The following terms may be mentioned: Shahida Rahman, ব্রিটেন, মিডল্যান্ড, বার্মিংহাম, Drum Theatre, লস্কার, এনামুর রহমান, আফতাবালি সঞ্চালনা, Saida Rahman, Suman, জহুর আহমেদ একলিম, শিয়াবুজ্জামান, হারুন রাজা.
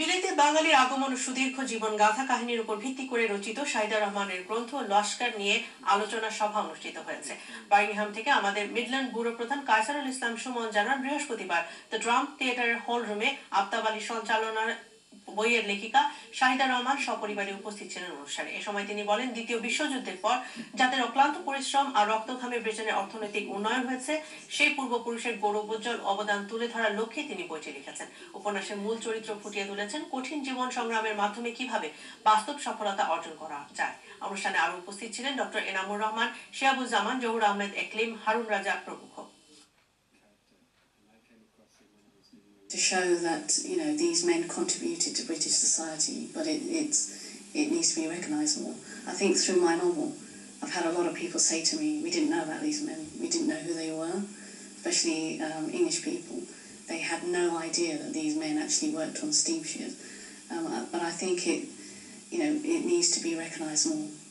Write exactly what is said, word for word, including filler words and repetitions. বিলেতে বাঙালির আগমন ও সুদীর্ঘ জীবন গাথা কাহিনীর উপর ভিত্তি করে রচিত সাইদা রহমানের গ্রন্থ লস্কার নিয়ে আলোচনা সভা অনুষ্ঠিত হয়েছে। বার্মিংহাম থেকে আমাদের মিডল্যান্ড ব্যুরো প্রধান কায়সারুল ইসলাম সুমন জানান, বৃহস্পতিবার দ্য ড্রাম থিয়েটারের হল রুমে আফতাবালি সঞ্চালনার বইয়ের লেখিকা শাহিদা রহমান সপরিবারে উপস্থিত ছিলেন অনুষ্ঠানে। এ সময় তিনি বলেন, দ্বিতীয় বিশ্বযুদ্ধের পর যাদের অক্লান্ত পরিশ্রম আর রক্তঘামে ব্রিটেনের অর্থনৈতিক উন্নয়ন হয়েছে, সেই পূর্বপুরুষের গৌরবোজ্জ্বল অবদান তুলে ধরার লক্ষ্যে তিনি বইটি লিখেছেন। উপন্যাসের মূল চরিত্র ফুটিয়ে তুলেছেন কঠিন জীবন সংগ্রামের মাধ্যমে কিভাবে বাস্তব সফলতা অর্জন করা যায়। অনুষ্ঠানে আরো উপস্থিত ছিলেন ডক্টর এনামুর রহমান, শিয়াবুজ্জামান, জহুর আহমেদ একলিম, হারুন রাজা প্রমুখ। To show that, you know, these men contributed to British society, but it, it's, it needs to be recognised more. I think through my novel, I've had a lot of people say to me, we didn't know about these men, we didn't know who they were, especially um, English people. They had no idea that these men actually worked on steamships. Um, but I think it, you know, it needs to be recognised more.